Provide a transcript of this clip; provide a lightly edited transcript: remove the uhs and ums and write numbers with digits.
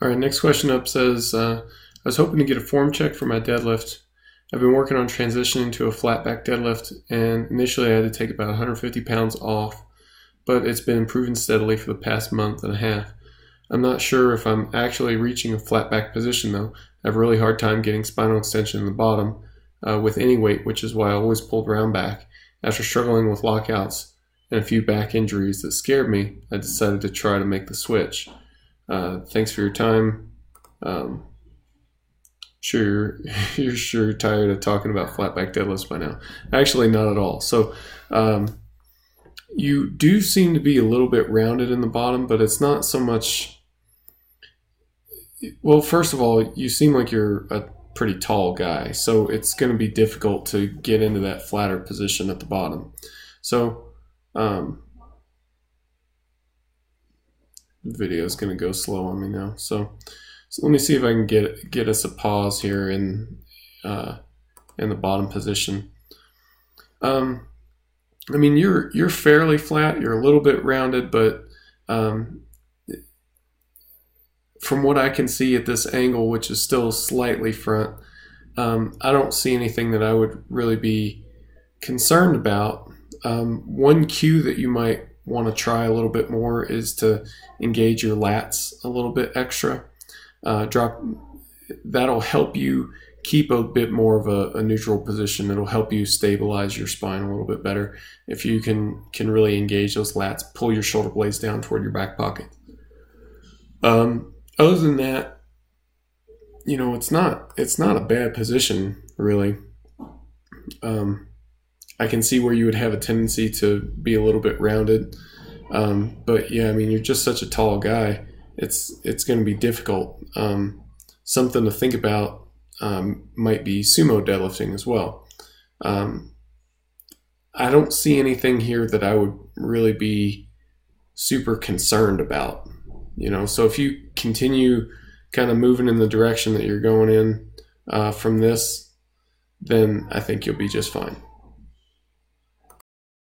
All right, next question up says, I was hoping to get a form check for my deadlift. I've been working on transitioning to a flat back deadlift, and initially I had to take about 150 pounds off, but it's been improving steadily for the past month and a half. I'm not sure if I'm actually reaching a flat back position though. I have a really hard time getting spinal extension in the bottom with any weight, which is why I always pulled round back. After struggling with lockouts and a few back injuries that scared me, I decided to try to make the switch. Thanks for your time. Sure, you're sure tired of talking about flat back deadlifts by now. Actually, not at all. So you do seem to be a little bit rounded in the bottom, but it's not so much. Well, first of all, you seem like you're a pretty tall guy, so it's going to be difficult to get into that flatter position at the bottom. So the video is going to go slow on me now. So let me see if I can get us a pause here in the bottom position. I mean, you're fairly flat. You're a little bit rounded, but from what I can see at this angle, which is still slightly front, I don't see anything that I would really be concerned about. One cue that you might want to try a little bit more is to engage your lats a little bit extra. That'll help you keep a bit more of a neutral position. It'll help you stabilize your spine a little bit better if you can really engage those lats, pull your shoulder blades down toward your back pocket. Other than that, you know, it's not a bad position really. I can see where you would have a tendency to be a little bit rounded, but yeah, I mean, you're just such a tall guy. It's going to be difficult. Something to think about might be sumo deadlifting as well. I don't see anything here that I would really be super concerned about. You know, so if you continue kind of moving in the direction that you're going in from this, then I think you'll be just fine.